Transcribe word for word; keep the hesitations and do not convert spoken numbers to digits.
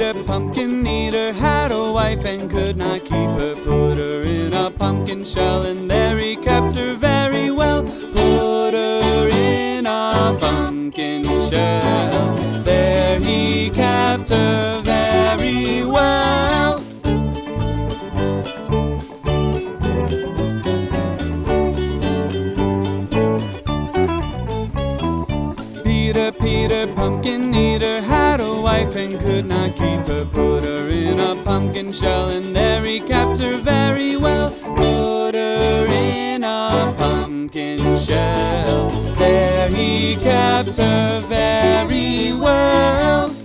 Peter, pumpkin eater, had a wife and could not keep her. Put her in a pumpkin shell, and there he kept her very well. Put her in a pumpkin shell, there he kept her very well. Peter, Peter, pumpkin eater, had a wife and could not keep her. Put her in a pumpkin shell, and there he kept her very well. Put her in a pumpkin shell, there he kept her very well.